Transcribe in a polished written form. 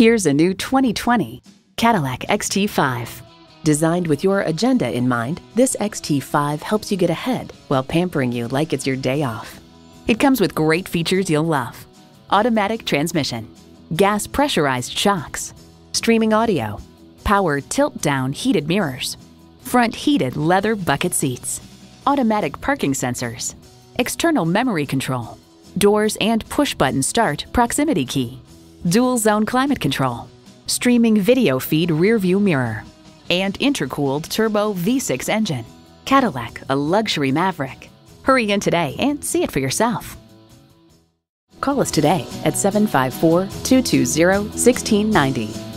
Here's a new 2020 Cadillac XT5. Designed with your agenda in mind, this XT5 helps you get ahead while pampering you like it's your day off. It comes with great features you'll love. Automatic transmission, gas pressurized shocks, streaming audio, power tilt-down heated mirrors, front heated leather bucket seats, automatic parking sensors, external memory control, doors and push-button start proximity key, dual-zone climate control, streaming video feed rear-view mirror, and intercooled turbo V6 engine. Cadillac, a luxury maverick. Hurry in today and see it for yourself. Call us today at 754-220-1690.